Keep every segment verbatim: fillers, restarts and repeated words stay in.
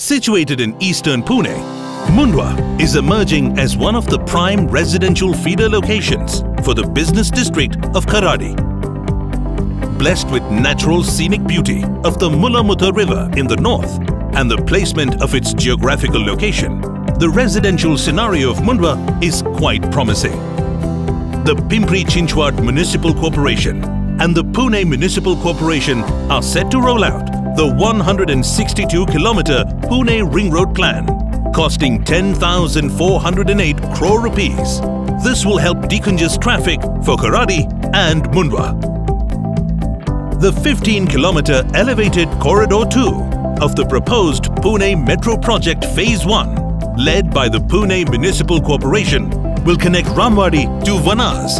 Situated in eastern Pune, Mundhwa is emerging as one of the prime residential feeder locations for the business district of Kharadi. Blessed with natural scenic beauty of the Mula-Mutha River in the north and the placement of its geographical location, the residential scenario of Mundhwa is quite promising. The Pimpri-Chinchwad Municipal Corporation and the Pune Municipal Corporation are set to roll out the one hundred sixty-two kilometer Pune Ring Road Plan, costing ten thousand four hundred eight crore rupees. This will help decongest traffic for Kharadi and Mundhwa. The fifteen kilometer elevated Corridor two of the proposed Pune Metro Project Phase one, led by the Pune Municipal Corporation, will connect Ramwadi to Vanaz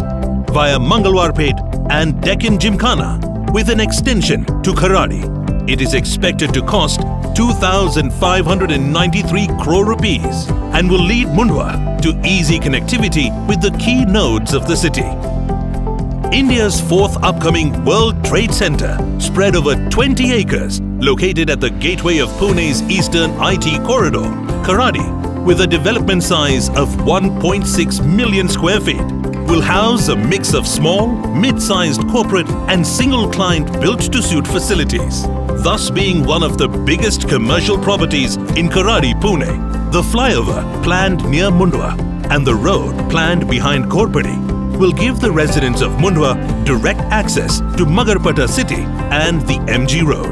via Mangalwar Peth and Deccan Gymkhana with an extension to Kharadi. It is expected to cost two thousand five hundred ninety-three crore rupees and will lead Mundhwa to easy connectivity with the key nodes of the city. India's fourth upcoming World Trade Center, spread over twenty acres, located at the gateway of Pune's eastern I T corridor, Kharadi, with a development size of one point six million square feet, will house a mix of small, mid-sized corporate and single-client built-to-suit facilities, thus being one of the biggest commercial properties in Kharadi, Pune. The flyover planned near Mundhwa and the road planned behind Ghorpadi will give the residents of Mundhwa direct access to Magarpatta City and the M G Road.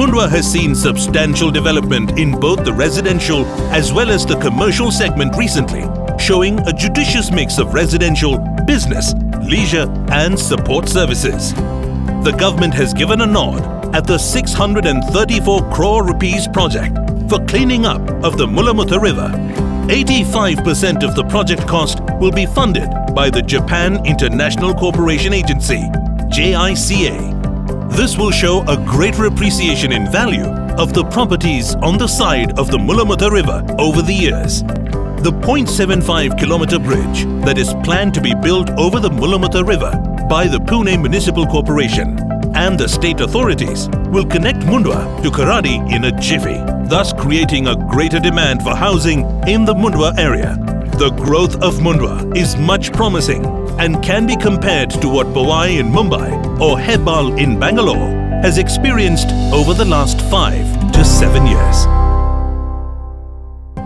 Mundhwa has seen substantial development in both the residential as well as the commercial segment recently, showing a judicious mix of residential, business, leisure and support services. The government has given a nod at the six hundred thirty-four crore rupees project for cleaning up of the Mula-Mutha River. eighty-five percent of the project cost will be funded by the Japan International Cooperation Agency, J I C A. This will show a greater appreciation in value of the properties on the side of the Mula-Mutha River over the years. The zero point seven five kilometer bridge that is planned to be built over the Mula-Mutha River by the Pune Municipal Corporation and the state authorities will connect Mundhwa to Kharadi in a jiffy, thus creating a greater demand for housing in the Mundhwa area. The growth of Mundhwa is much promising and can be compared to what Powai in Mumbai or Hebbal in Bangalore has experienced over the last five to seven years.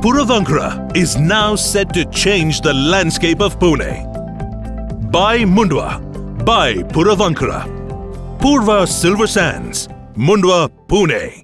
Puravankara is now set to change the landscape of Pune. Buy Mundhwa, buy Puravankara. Purva Silversands, Mundhwa, Pune.